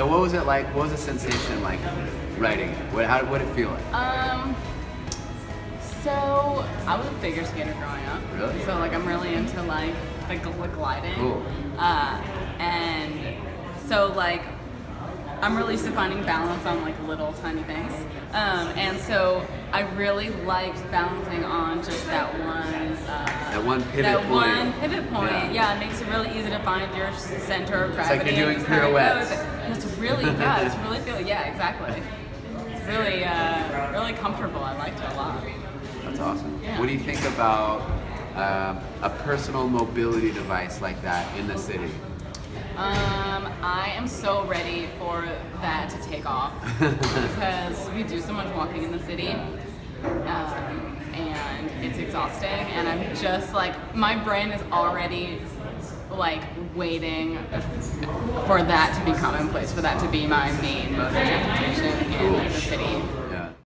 So what was it like? What was the sensation like writing it? How did it feel like? So I was a figure skater growing up. Really? So like I'm really into like the gliding. Cool. And so like I'm really still finding balance on like little tiny things. And so I really liked balancing on just that one pivot point. Yeah, it makes it really easy to find your center of gravity. It's like you're doing pirouettes. It's really, yeah, it's really feel, yeah, exactly. It's really, really comfortable. I liked it a lot. That's awesome. Yeah. What do you think about a personal mobility device like that in the city? I am so ready for that to take off because we do so much walking in the city and it's exhausting, and I'm just like, my brain is already like waiting for that to be commonplace, for that to be my main motivation.